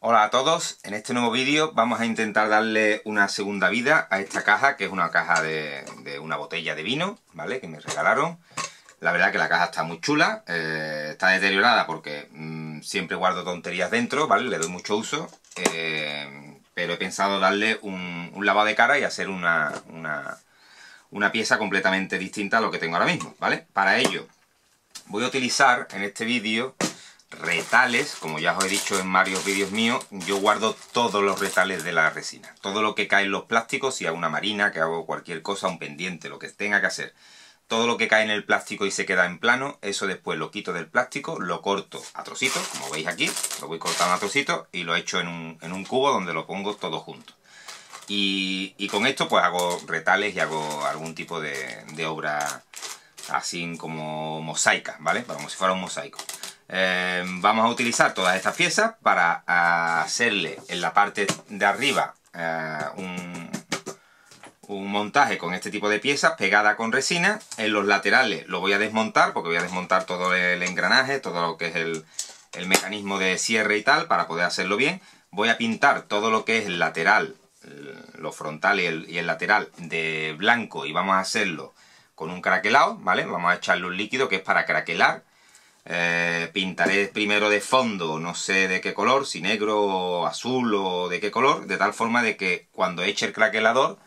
Hola a todos, en este nuevo vídeo vamos a intentar darle una segunda vida a esta caja, que es una caja de una botella de vino, ¿vale? Que me regalaron. La verdad que la caja está muy chula, está deteriorada porque siempre guardo tonterías dentro, ¿vale? Le doy mucho uso, pero he pensado darle un lavado de cara y hacer una pieza completamente distinta a lo que tengo ahora mismo, ¿vale? Para ello voy a utilizar en este vídeo retales. Como ya os he dicho en varios vídeos míos, yo guardo todos los retales de la resina, todo lo que cae en los plásticos. Si hago una marina, que hago cualquier cosa, un pendiente, lo que tenga que hacer, todo lo que cae en el plástico y se queda en plano, eso después lo quito del plástico, lo corto a trocitos, como veis aquí, lo voy cortando a trocitos y lo echo en un cubo donde lo pongo todo junto, y con esto pues hago retales y hago algún tipo de obra así como mosaica, ¿vale? Como si fuera un mosaico. Vamos a utilizar todas estas piezas para hacerle en la parte de arriba un montaje con este tipo de piezas pegada con resina. En los laterales lo voy a desmontar, porque voy a desmontar todo el engranaje, todo lo que es el mecanismo de cierre y tal, para poder hacerlo bien. Voy a pintar todo lo que es el lateral, los frontales y el lateral de blanco, y vamos a hacerlo con un craquelado, ¿vale? Vamos a echarle un líquido que es para craquelar. Pintaré primero de fondo, no sé de qué color, si negro, azul o de qué color, de tal forma de que cuando eche el craquelador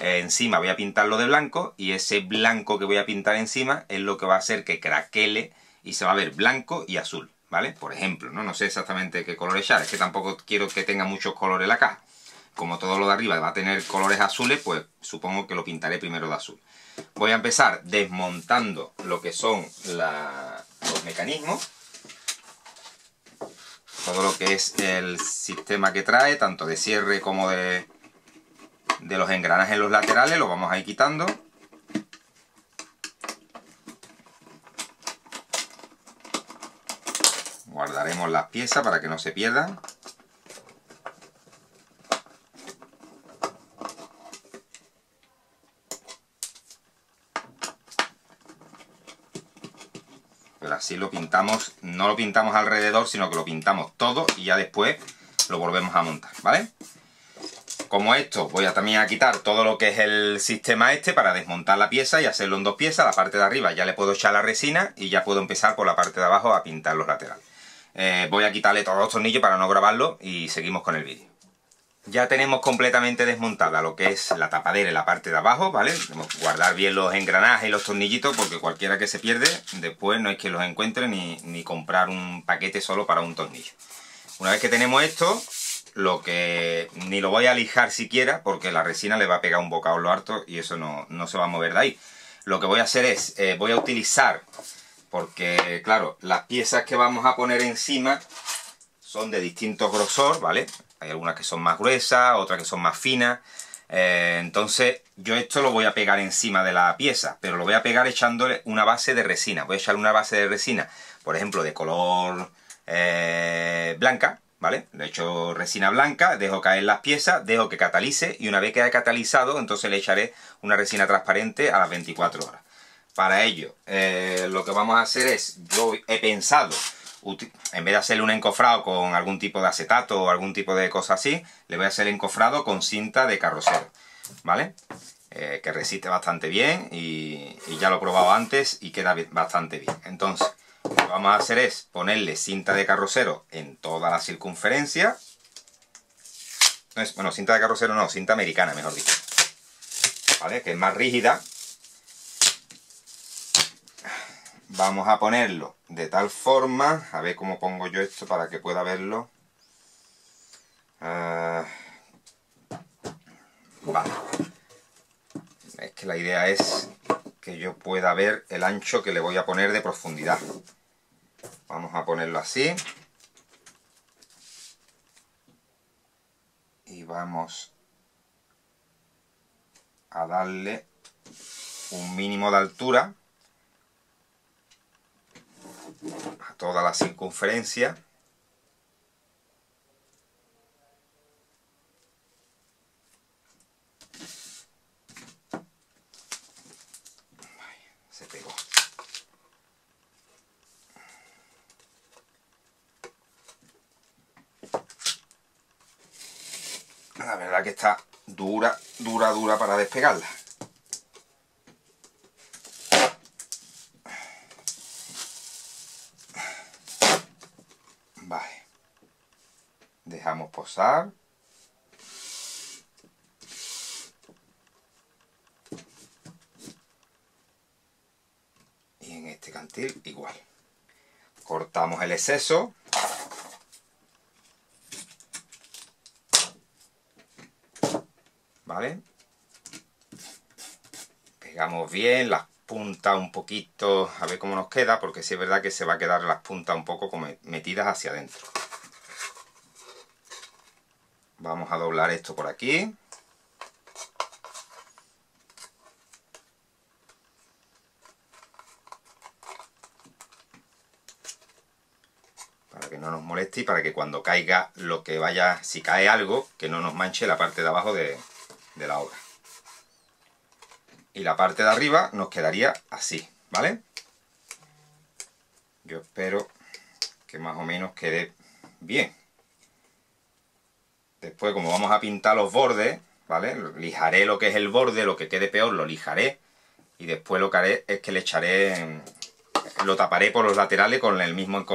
encima voy a pintarlo de blanco, y ese blanco que voy a pintar encima es lo que va a hacer que craquele y se va a ver blanco y azul, ¿vale? Por ejemplo, no sé exactamente qué color echar, es que tampoco quiero que tenga muchos colores la caja. Como todo lo de arriba va a tener colores azules, pues supongo que lo pintaré primero de azul. Voy a empezar desmontando lo que son los mecanismos, todo lo que es el sistema que trae, tanto de cierre como de los engranajes en los laterales. Lo vamos a ir quitando. Guardaremos las piezas para que no se pierdan. Así lo pintamos, no lo pintamos alrededor, sino que lo pintamos todo y ya después lo volvemos a montar, ¿vale? Como esto, voy a también quitar todo lo que es el sistema este para desmontar la pieza y hacerlo en dos piezas. La parte de arriba ya le puedo echar la resina y ya puedo empezar por la parte de abajo a pintar los laterales. Voy a quitarle todos los tornillos para no grabarlo y seguimos con el vídeo. Ya tenemos completamente desmontada lo que es la tapadera en la parte de abajo, ¿vale? Tenemos que guardar bien los engranajes y los tornillitos, porque cualquiera que se pierde, después no es que los encuentre ni comprar un paquete solo para un tornillo. Una vez que tenemos esto, lo que ni lo voy a lijar siquiera, porque la resina le va a pegar un bocado lo harto y eso no se va a mover de ahí. Lo que voy a hacer es, voy a utilizar, porque claro, las piezas que vamos a poner encima son de distintos grosor, ¿vale? Hay algunas que son más gruesas, otras que son más finas. Entonces yo esto lo voy a pegar encima de la pieza, pero lo voy a pegar echándole una base de resina. Voy a echar una base de resina, por ejemplo, de color blanca, ¿vale? Le echo resina blanca, dejo caer las piezas, dejo que catalice, y una vez que haya catalizado, entonces le echaré una resina transparente a las 24 horas. Para ello, lo que vamos a hacer es, yo he pensado, en vez de hacerle un encofrado con algún tipo de acetato o algún tipo de cosa así, le voy a hacer el encofrado con cinta de carrocero, ¿vale? Que resiste bastante bien y ya lo he probado antes y queda bastante bien. Entonces, lo que vamos a hacer es ponerle cinta de carrocero en toda la circunferencia. Bueno, cinta de carrocero no, cinta americana, mejor dicho, ¿vale? Que es más rígida. Vamos a ponerlo de tal forma, a ver cómo pongo yo esto para que pueda verlo. Vale. Es que la idea es que yo pueda ver el ancho que le voy a poner de profundidad. Vamos a ponerlo así. Y vamos a darle un mínimo de altura a toda la circunferencia. Se pegó. la verdad que está dura, dura, dura para despegarla. Vale. Dejamos posar. Y en este cantil igual. Cortamos el exceso. ¿Vale? Pegamos bien las puntas un poquito, a ver cómo nos queda, porque sí es verdad que se va a quedar las puntas un poco metidas hacia adentro. Vamos a doblar esto por aquí. Para que no nos moleste y para que cuando caiga lo que vaya, si cae algo, que no nos manche la parte de abajo de la obra. Y la parte de arriba nos quedaría así, ¿vale? Yo espero que más o menos quede bien. Después, como vamos a pintar los bordes, ¿vale? Lijaré lo que es el borde, lo que quede peor lo lijaré, y después lo que haré es que le echaré, lo taparé por los laterales con el mismo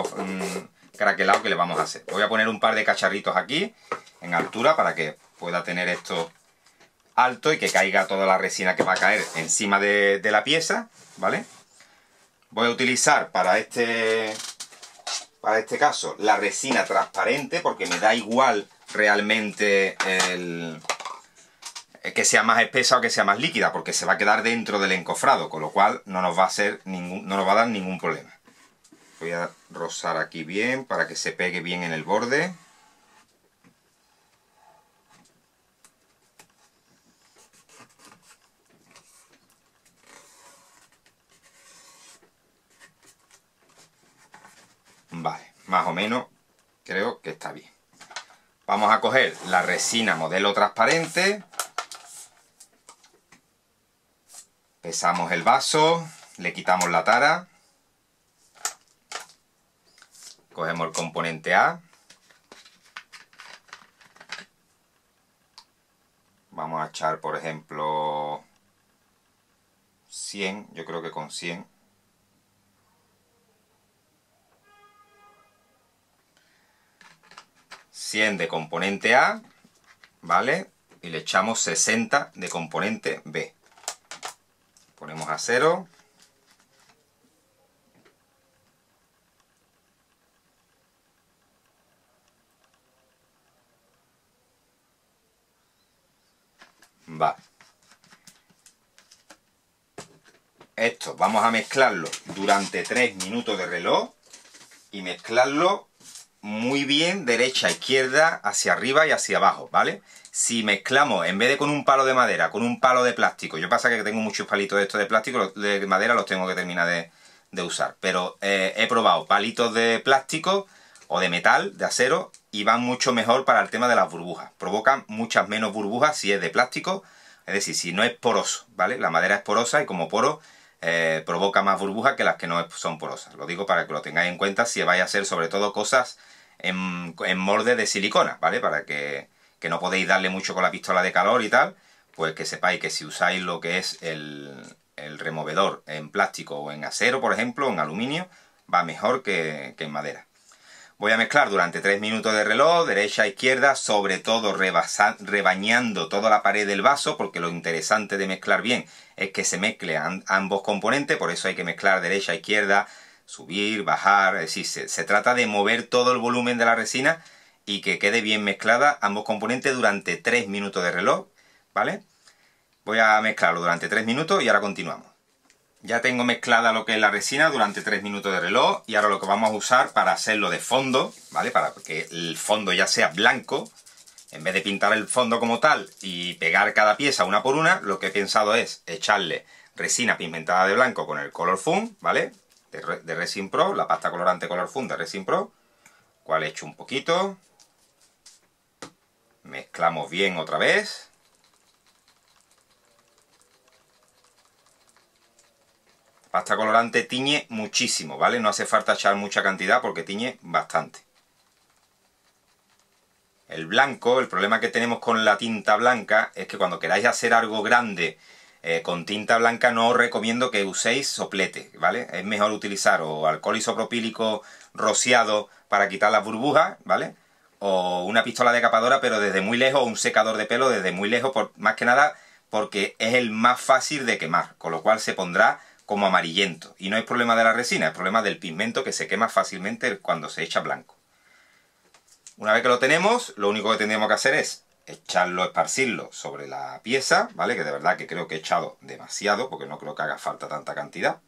craquelado que le vamos a hacer. Voy a poner un par de cacharritos aquí en altura para que pueda tener esto alto y que caiga toda la resina que va a caer encima de la pieza, ¿vale? Voy a utilizar para este caso la resina transparente, porque me da igual realmente que sea más espesa o que sea más líquida, porque se va a quedar dentro del encofrado, con lo cual no nos va a dar ningún problema. Voy a rozar aquí bien para que se pegue bien en el borde. Vale, más o menos creo que está bien. Vamos a coger la resina modelo transparente. Pesamos el vaso, le quitamos la tara. Cogemos el componente A. Vamos a echar, por ejemplo, 100, yo creo que con 100. De componente A, ¿vale? Y le echamos 60 de componente B. Ponemos a 0. Vale. Esto vamos a mezclarlo durante 3 minutos de reloj y mezclarlo muy bien, derecha, izquierda, hacia arriba y hacia abajo, ¿vale? Si mezclamos, en vez de con un palo de madera, con un palo de plástico, yo pasa que tengo muchos palitos de estos de plástico, de madera los tengo que terminar de usar, pero he probado palitos de plástico o de metal, de acero, y van mucho mejor para el tema de las burbujas. Provocan muchas menos burbujas si es de plástico, es decir, si no es poroso, ¿vale? La madera es porosa y como poro provoca más burbujas que las que no son porosas. Lo digo para que lo tengáis en cuenta si vais a hacer sobre todo cosas en molde de silicona, ¿vale? Para que no podéis darle mucho con la pistola de calor y tal, pues que sepáis que si usáis lo que es el removedor en plástico o en acero, por ejemplo, en aluminio, va mejor que en madera. Voy a mezclar durante 3 minutos de reloj, derecha, izquierda, sobre todo rebañando toda la pared del vaso, porque lo interesante de mezclar bien es que se mezclen ambos componentes, por eso hay que mezclar derecha, izquierda, subir, bajar, es decir, se trata de mover todo el volumen de la resina y que quede bien mezclada ambos componentes durante 3 minutos de reloj, ¿vale? Voy a mezclarlo durante 3 minutos y ahora continuamos. Ya tengo mezclada lo que es la resina durante 3 minutos de reloj y ahora lo que vamos a usar para hacerlo de fondo, ¿vale? Para que el fondo ya sea blanco, en vez de pintar el fondo como tal y pegar cada pieza una por una, lo que he pensado es echarle resina pigmentada de blanco con el Color Fun, ¿vale? De Resin Pro, la pasta colorante Color Fun de Resin Pro, cual he hecho un poquito, mezclamos bien otra vez. Pasta colorante tiñe muchísimo, ¿vale? No hace falta echar mucha cantidad porque tiñe bastante. El blanco, el problema que tenemos con la tinta blanca es que cuando queráis hacer algo grande con tinta blanca no os recomiendo que uséis soplete, ¿vale? Es mejor utilizar o alcohol isopropílico rociado para quitar las burbujas, ¿vale? O una pistola decapadora pero desde muy lejos, o un secador de pelo desde muy lejos, más que nada porque es el más fácil de quemar, con lo cual se pondrá como amarillento. Y no es problema de la resina, es problema del pigmento que se quema fácilmente cuando se echa blanco. Una vez que lo tenemos, lo único que tendríamos que hacer es echarlo, esparcirlo sobre la pieza, ¿vale? Que de verdad que creo que he echado demasiado, porque no creo que haga falta tanta cantidad.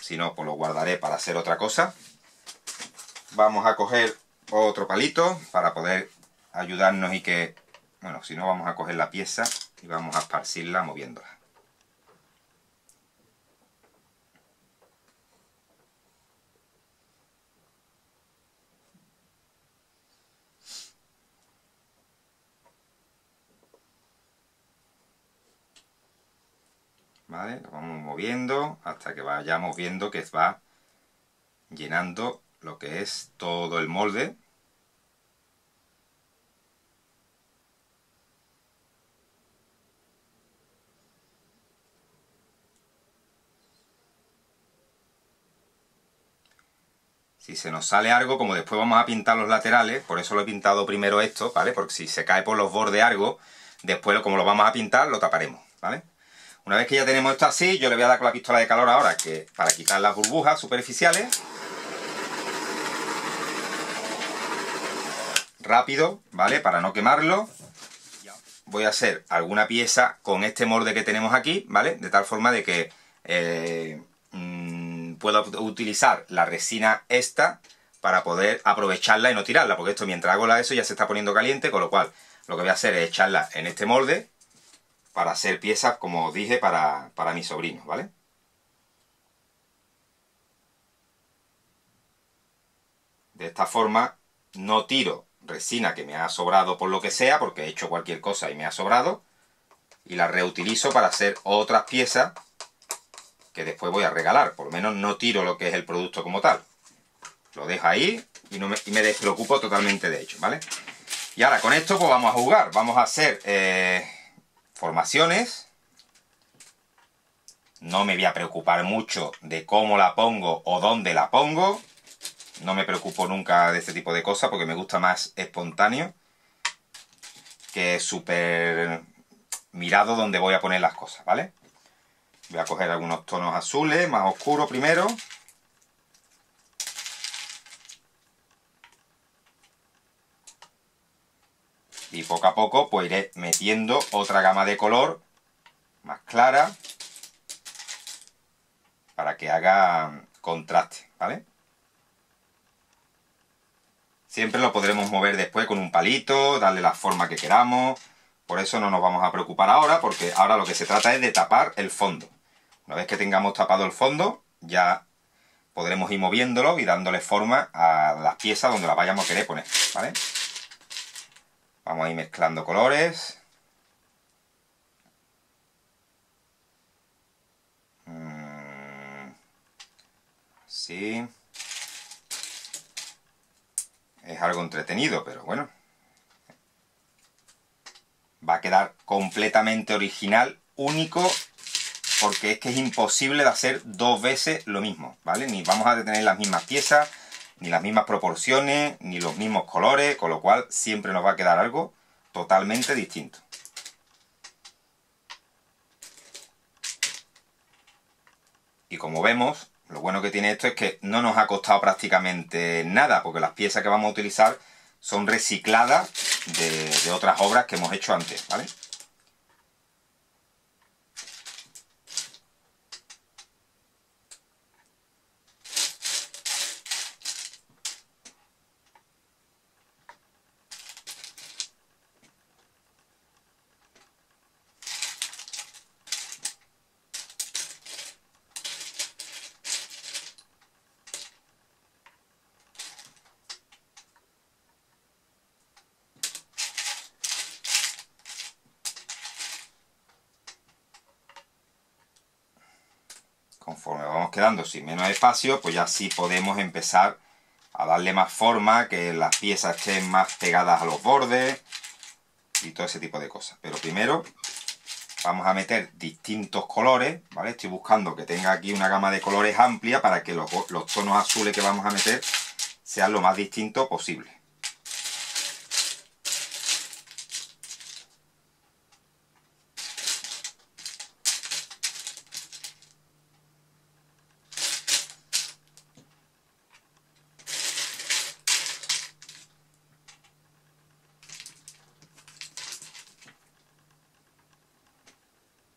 Si no, pues lo guardaré para hacer otra cosa. Vamos a coger otro palito para poder ayudarnos y que... Bueno, si no, vamos a coger la pieza y vamos a esparcirla moviéndola. ¿Vale? Lo vamos moviendo hasta que vayamos viendo que va llenando lo que es todo el molde. Si se nos sale algo, como después vamos a pintar los laterales, por eso lo he pintado primero esto, ¿vale? Porque si se cae por los bordes algo, después como lo vamos a pintar, lo taparemos, ¿vale? Una vez que ya tenemos esto así, yo le voy a dar con la pistola de calor ahora que para quitar las burbujas superficiales. Rápido, ¿vale? Para no quemarlo. Voy a hacer alguna pieza con este molde que tenemos aquí, ¿vale? De tal forma de que pueda utilizar la resina esta para poder aprovecharla y no tirarla. Porque esto mientras hago eso ya se está poniendo caliente, con lo cual lo que voy a hacer es echarla en este molde. Para hacer piezas, como os dije, para mis sobrinos, ¿vale? De esta forma no tiro resina que me ha sobrado por lo que sea, porque he hecho cualquier cosa y me ha sobrado, y la reutilizo para hacer otras piezas que después voy a regalar. Por lo menos no tiro lo que es el producto como tal. Lo dejo ahí y, me despreocupo totalmente de hecho, ¿vale? Y ahora con esto pues vamos a jugar, vamos a hacer... formaciones. No me voy a preocupar mucho de cómo la pongo o dónde la pongo. No me preocupo nunca de este tipo de cosas porque me gusta más espontáneo que súper mirado donde voy a poner las cosas, ¿vale? Voy a coger algunos tonos azules, más oscuros primero. Y poco a poco pues iré metiendo otra gama de color más clara para que haga contraste, ¿vale? Siempre lo podremos mover después con un palito, darle la forma que queramos. Por eso no nos vamos a preocupar ahora, porque ahora lo que se trata es de tapar el fondo. Una vez que tengamos tapado el fondo, ya podremos ir moviéndolo y dándole forma a las piezas donde las vayamos a querer poner, ¿vale? Vamos a ir mezclando colores. Sí. Es algo entretenido, pero bueno. Va a quedar completamente original, único, porque es que es imposible de hacer dos veces lo mismo, ¿vale? Ni vamos a tener las mismas piezas, ni las mismas proporciones, ni los mismos colores, con lo cual siempre nos va a quedar algo totalmente distinto. Y como vemos, lo bueno que tiene esto es que no nos ha costado prácticamente nada, porque las piezas que vamos a utilizar son recicladas de otras obras que hemos hecho antes, ¿vale? Conforme vamos quedando sin menos espacio, pues ya sí podemos empezar a darle más forma, que las piezas estén más pegadas a los bordes y todo ese tipo de cosas. Pero primero vamos a meter distintos colores, ¿vale? Estoy buscando que tenga aquí una gama de colores amplia para que los tonos azules que vamos a meter sean lo más distintos posible.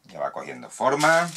Ya va cogiendo forma.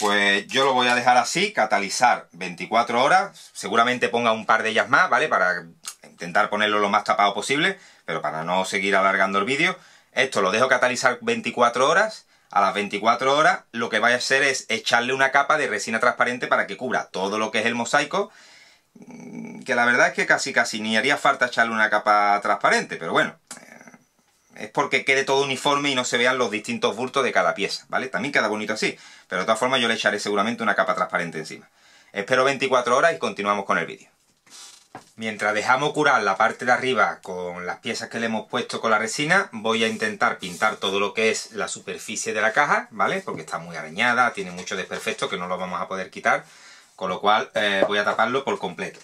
Pues yo lo voy a dejar así, catalizar 24 horas, seguramente ponga un par de ellas más, ¿vale? Para intentar ponerlo lo más tapado posible, pero para no seguir alargando el vídeo. Esto lo dejo catalizar 24 horas, a las 24 horas lo que voy a hacer es echarle una capa de resina transparente para que cubra todo lo que es el mosaico, que la verdad es que casi ni haría falta echarle una capa transparente, pero bueno, es porque quede todo uniforme y no se vean los distintos bultos de cada pieza, ¿vale? También queda bonito así, pero de todas formas yo le echaré seguramente una capa transparente encima. Espero 24 horas y continuamos con el vídeo. Mientras dejamos curar la parte de arriba con las piezas que le hemos puesto con la resina, voy a intentar pintar todo lo que es la superficie de la caja, ¿vale? Porque está muy arañada, tiene mucho desperfecto que no lo vamos a poder quitar, con lo cual voy a taparlo por completo.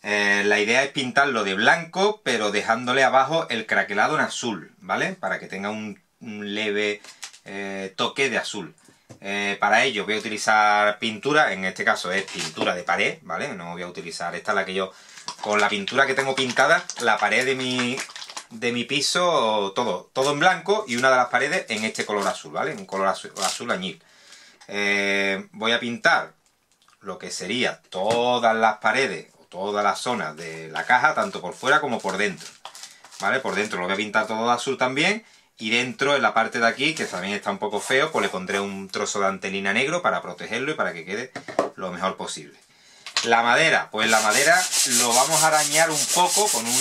La idea es pintarlo de blanco, pero dejándole abajo el craquelado en azul, ¿vale? Para que tenga un leve toque de azul. Para ello voy a utilizar pintura, en este caso es pintura de pared, ¿vale? No voy a utilizar esta, la que yo, con la pintura que tengo pintada, la pared de mi piso, todo en blanco y una de las paredes en este color azul, ¿vale? Un color azul añil. Voy a pintar lo que sería todas las paredes, todas las zonas de la caja, tanto por fuera como por dentro, ¿vale? Por dentro lo voy a pintar todo de azul también, y dentro, en la parte de aquí, que también está un poco feo, pues le pondré un trozo de antelina negro para protegerlo y para que quede lo mejor posible. La madera, pues la madera lo vamos a arañar un poco con un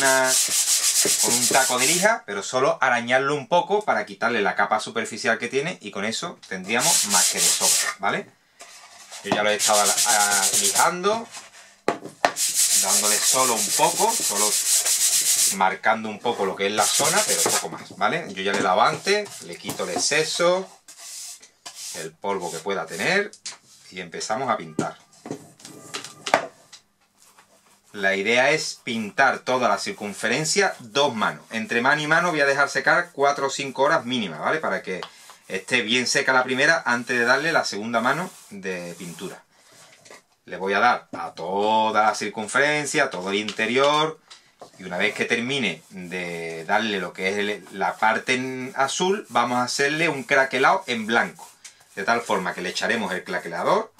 taco de lija, pero solo arañarlo un poco para quitarle la capa superficial que tiene, y con eso tendríamos más que de sobra, ¿vale? Yo ya lo he estado lijando, dándole solo un poco, solo marcando un poco lo que es la zona, pero poco más, ¿vale? Yo ya le lavo antes, le quito el exceso, el polvo que pueda tener, y empezamos a pintar. La idea es pintar toda la circunferencia dos manos. Entre mano y mano voy a dejar secar 4 o 5 horas mínimas, ¿vale? Para que esté bien seca la primera antes de darle la segunda mano de pintura. Le voy a dar a toda la circunferencia, a todo el interior, y una vez que termine de darle lo que es la parte en azul, vamos a hacerle un craquelado en blanco. De tal forma que le echaremos el craquelador,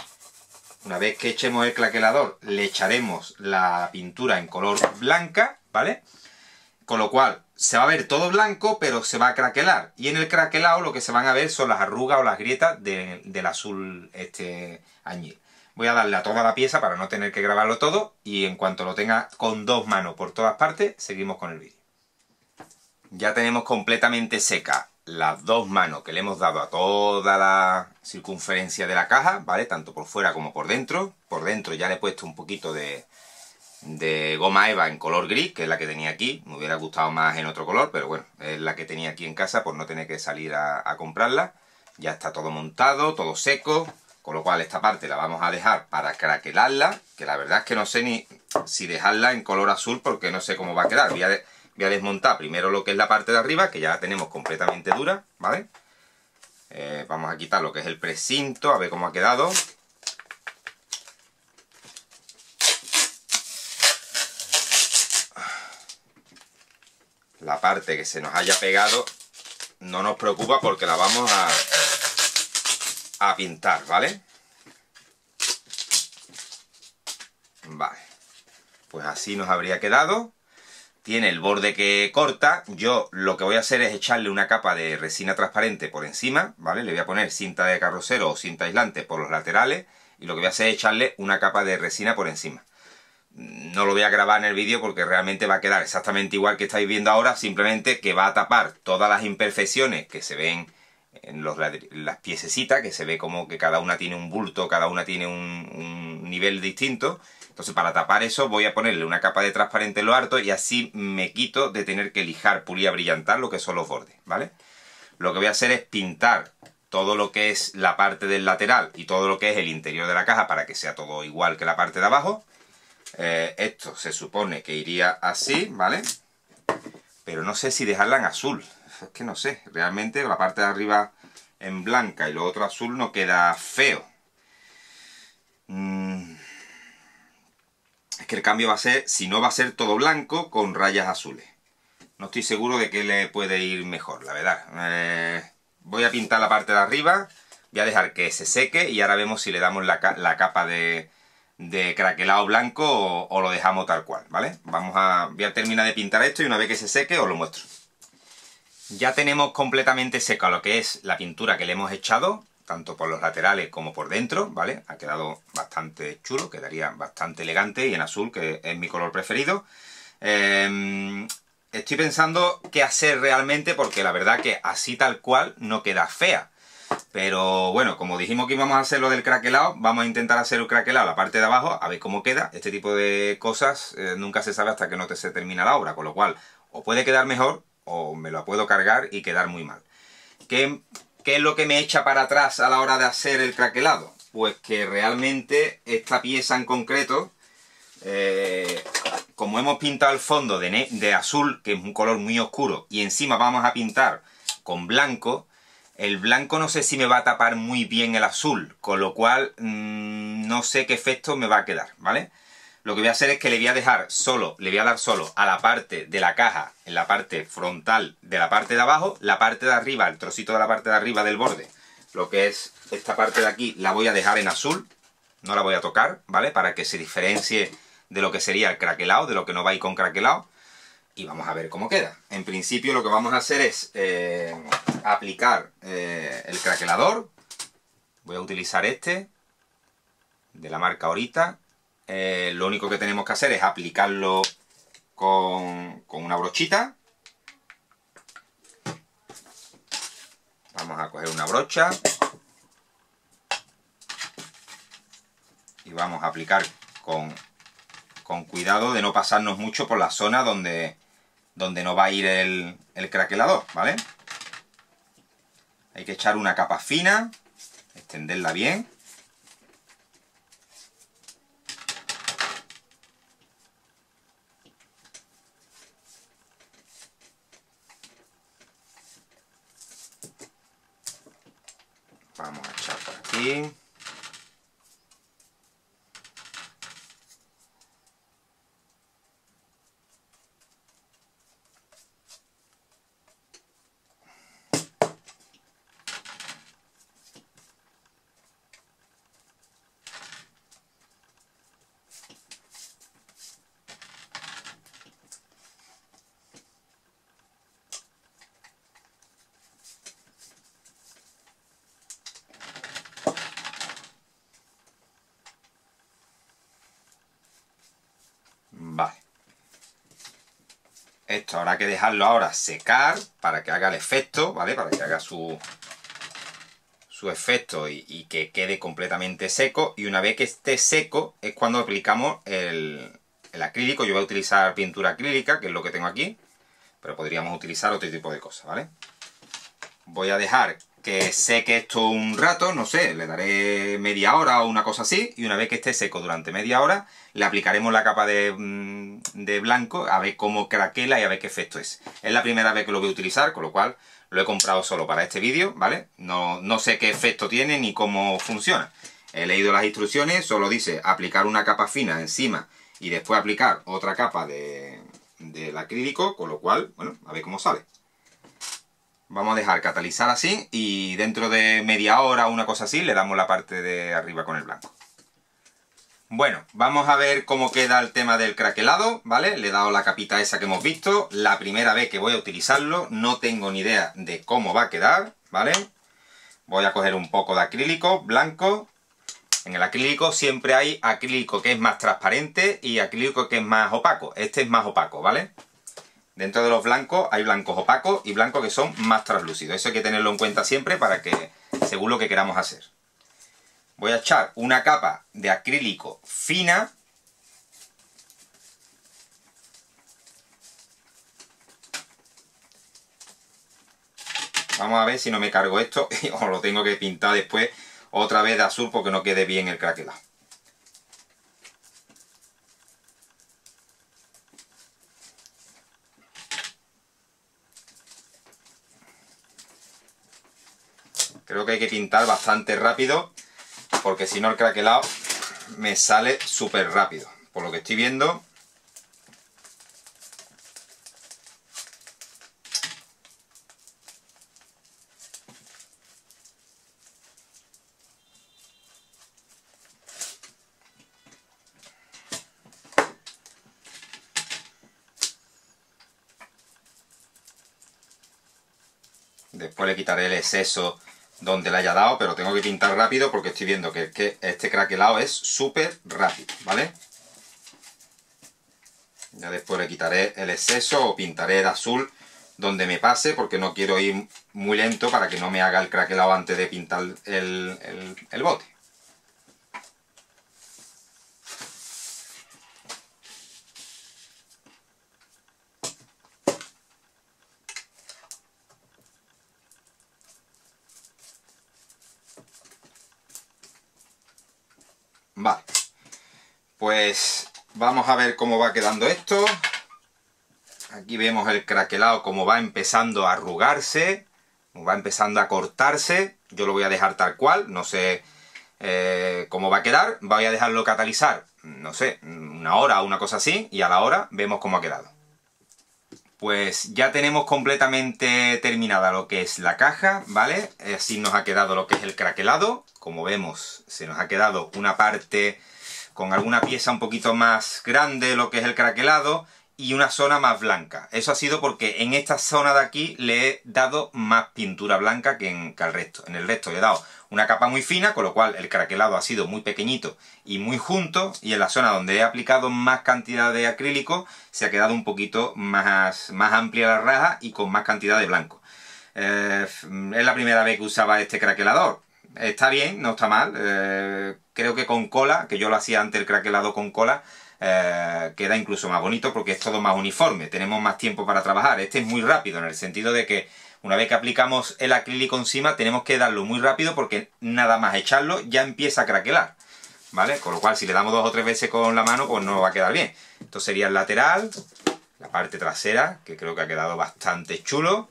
una vez que echemos el craquelador le echaremos la pintura en color blanca, ¿vale? Con lo cual se va a ver todo blanco, pero se va a craquelar. Y en el craquelado lo que se van a ver son las arrugas o las grietas del azul este añil. Voy a darle a toda la pieza para no tener que grabarlo todo, y en cuanto lo tenga con dos manos por todas partes, seguimos con el vídeo. Ya tenemos completamente seca las dos manos que le hemos dado a toda la circunferencia de la caja, ¿vale? Tanto por fuera como por dentro. Por dentro ya le he puesto un poquito de goma eva en color gris, que es la que tenía aquí. Me hubiera gustado más en otro color, pero bueno, es la que tenía aquí en casa por no tener que salir a comprarla. Ya está todo montado, todo seco. Con lo cual esta parte la vamos a dejar para craquelarla, que la verdad es que no sé ni si dejarla en color azul porque no sé cómo va a quedar. Voy a desmontar primero lo que es la parte de arriba, que ya la tenemos completamente dura, ¿vale? Vamos a quitar lo que es el precinto, a ver cómo ha quedado. La parte que se nos haya pegado no nos preocupa porque la vamos a pintar, ¿vale? Vale. Pues así nos habría quedado. Tiene el borde que corta. Yo lo que voy a hacer es echarle una capa de resina transparente por encima, ¿vale? Le voy a poner cinta de carrocero o cinta aislante por los laterales. Y lo que voy a hacer es echarle una capa de resina por encima. No lo voy a grabar en el vídeo porque realmente va a quedar exactamente igual que estáis viendo ahora, simplemente que va a tapar todas las imperfecciones que se ven en las piececitas, que se ve como que cada una tiene un bulto, cada una tiene un nivel distinto. Entonces, para tapar eso voy a ponerle una capa de transparente en lo harto y así me quito de tener que lijar, pulir, abrillantar lo que son los bordes, ¿vale? Lo que voy a hacer es pintar todo lo que es la parte del lateral y todo lo que es el interior de la caja para que sea todo igual que la parte de abajo. Esto se supone que iría así, ¿vale? Pero no sé si dejarla en azul. Es que no sé. Realmente la parte de arriba en blanca y lo otro azul no queda feo. Es que el cambio va a ser, si no va a ser todo blanco con rayas azules. No estoy seguro de que le puede ir mejor, la verdad. Voy a pintar la parte de arriba. Voy a dejar que se seque y ahora vemos si le damos la capa de craquelado blanco o lo dejamos tal cual, ¿vale? Voy a terminar de pintar esto y una vez que se seque os lo muestro. Ya tenemos completamente seca lo que es la pintura que le hemos echado, tanto por los laterales como por dentro, ¿vale? Ha quedado bastante chulo, quedaría bastante elegante y en azul, que es mi color preferido. Estoy pensando qué hacer realmente porque la verdad que así tal cual no queda fea. Pero bueno, como dijimos que íbamos a hacer lo del craquelado, vamos a intentar hacer el craquelado la parte de abajo, a ver cómo queda. Este tipo de cosas nunca se sabe hasta que no se termina la obra, con lo cual o puede quedar mejor o me lo puedo cargar y quedar muy mal. ¿Qué es lo que me echa para atrás a la hora de hacer el craquelado? Pues que realmente esta pieza en concreto, como hemos pintado el fondo de azul, que es un color muy oscuro, y encima vamos a pintar con blanco, el blanco no sé si me va a tapar muy bien el azul, con lo cual no sé qué efecto me va a quedar, ¿vale? Lo que voy a hacer es que le voy a dar solo a la parte de la caja, en la parte frontal de la parte de abajo, la parte de arriba, el trocito de la parte de arriba del borde, lo que es esta parte de aquí, la voy a dejar en azul, no la voy a tocar, ¿vale? Para que se diferencie de lo que sería el craquelado, de lo que no va a ir con craquelado. Y vamos a ver cómo queda. En principio lo que vamos a hacer es aplicar el craquelador. Voy a utilizar este, de la marca Horita. Lo único que tenemos que hacer es aplicarlo con una brochita. Vamos a coger una brocha. Y vamos a aplicar con cuidado de no pasarnos mucho por la zona donde no va a ir el craquelador, ¿vale? Hay que echar una capa fina, extenderla bien. Vamos a echar por aquí. Esto habrá que dejarlo ahora secar para que haga el efecto, ¿vale? Para que haga su efecto y que quede completamente seco. Y una vez que esté seco es cuando aplicamos el acrílico. Yo voy a utilizar pintura acrílica, que es lo que tengo aquí, pero podríamos utilizar otro tipo de cosas, ¿vale? Voy a dejar que seque esto un rato, no sé, le daré media hora o una cosa así. Y una vez que esté seco durante media hora, le aplicaremos la capa de blanco a ver cómo craquela y a ver qué efecto es. Es la primera vez que lo voy a utilizar, con lo cual lo he comprado solo para este vídeo, ¿vale? No sé qué efecto tiene ni cómo funciona. He leído las instrucciones, solo dice aplicar una capa fina encima y después aplicar otra capa del acrílico, con lo cual, bueno, a ver cómo sale. Vamos a dejar catalizar así y dentro de media hora o una cosa así le damos la parte de arriba con el blanco. Bueno, vamos a ver cómo queda el tema del craquelado, ¿vale? Le he dado la capita esa que hemos visto, la primera vez que voy a utilizarlo, no tengo ni idea de cómo va a quedar, ¿vale? Voy a coger un poco de acrílico blanco. En el acrílico siempre hay acrílico que es más transparente y acrílico que es más opaco. Este es más opaco, ¿vale? Dentro de los blancos hay blancos opacos y blancos que son más translúcidos. Eso hay que tenerlo en cuenta siempre para que, según lo que queramos hacer. Voy a echar una capa de acrílico fina. Vamos a ver si no me cargo esto o lo tengo que pintar después otra vez de azul porque no quede bien el craquelado. Creo que hay que pintar bastante rápido porque si no el craquelado me sale súper rápido. Por lo que estoy viendo, después le quitaré el exceso donde le haya dado, pero tengo que pintar rápido porque estoy viendo que este craquelado es súper rápido, ¿vale? Ya después le quitaré el exceso o pintaré de azul donde me pase porque no quiero ir muy lento para que no me haga el craquelado antes de pintar el bote. Vale, pues vamos a ver cómo va quedando esto. Aquí vemos el craquelado como va empezando a arrugarse, va empezando a cortarse. Yo lo voy a dejar tal cual, no sé cómo va a quedar. Voy a dejarlo catalizar, no sé, una hora o una cosa así, y a la hora vemos cómo ha quedado. Pues ya tenemos completamente terminada lo que es la caja, ¿vale? Así nos ha quedado lo que es el craquelado. Como vemos, se nos ha quedado una parte con alguna pieza un poquito más grande, lo que es el craquelado, y una zona más blanca. Eso ha sido porque en esta zona de aquí le he dado más pintura blanca que al resto. En el resto le he dado una capa muy fina, con lo cual el craquelado ha sido muy pequeñito y muy junto, y en la zona donde he aplicado más cantidad de acrílico se ha quedado un poquito más amplia la raja y con más cantidad de blanco. Es la primera vez que usaba este craquelador. Está bien, no está mal. Creo que con cola, que yo lo hacía antes el craquelado con cola, queda incluso más bonito porque es todo más uniforme, tenemos más tiempo para trabajar. Este es muy rápido en el sentido de que una vez que aplicamos el acrílico encima tenemos que darlo muy rápido porque nada más echarlo ya empieza a craquelar, ¿vale? Con lo cual si le damos 2 o 3 veces con la mano pues no va a quedar bien. Esto sería el lateral, la parte trasera, que creo que ha quedado bastante chulo.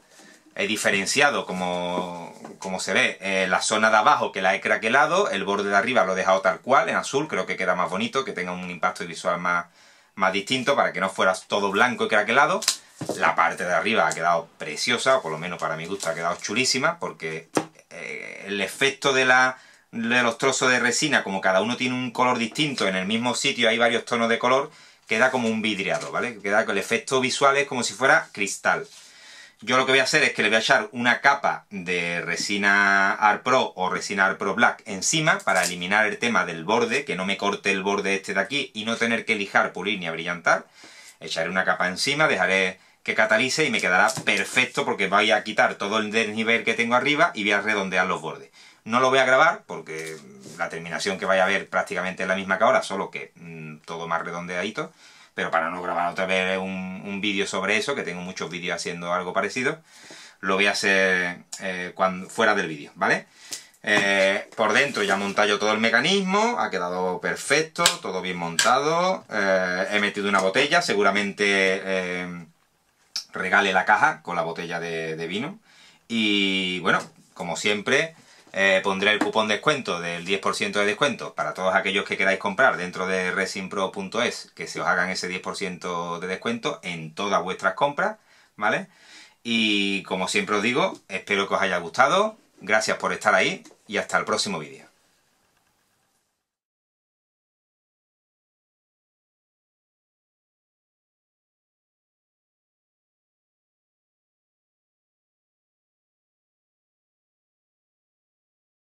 He diferenciado, como se ve, la zona de abajo que la he craquelado, el borde de arriba lo he dejado tal cual, en azul. Creo que queda más bonito, que tenga un impacto visual más distinto, para que no fuera todo blanco y craquelado. La parte de arriba ha quedado preciosa, o por lo menos para mi gusto ha quedado chulísima, porque el efecto de los trozos de resina, como cada uno tiene un color distinto, en el mismo sitio hay varios tonos de color, queda como un vidriado, ¿vale? Queda con el efecto visual, es como si fuera cristal. Yo lo que voy a hacer es que le voy a echar una capa de resina Arpro o resina Arpro Black encima para eliminar el tema del borde, que no me corte el borde este de aquí y no tener que lijar, pulir ni abrillantar. Echaré una capa encima, dejaré que catalice y me quedará perfecto porque voy a quitar todo el desnivel que tengo arriba y voy a redondear los bordes. No lo voy a grabar porque la terminación que vaya a ver prácticamente es la misma que ahora, solo que todo más redondeadito. Pero para no grabar otra vez un vídeo sobre eso, que tengo muchos vídeos haciendo algo parecido, lo voy a hacer fuera del vídeo, ¿vale? Por dentro ya he montado yo todo el mecanismo, ha quedado perfecto, todo bien montado. He metido una botella, seguramente regale la caja con la botella de vino. Y bueno, como siempre, pondré el cupón descuento del 10% de descuento para todos aquellos que queráis comprar dentro de resinpro.es, que se os hagan ese 10% de descuento en todas vuestras compras, ¿vale? Y como siempre os digo, espero que os haya gustado, gracias por estar ahí y hasta el próximo vídeo.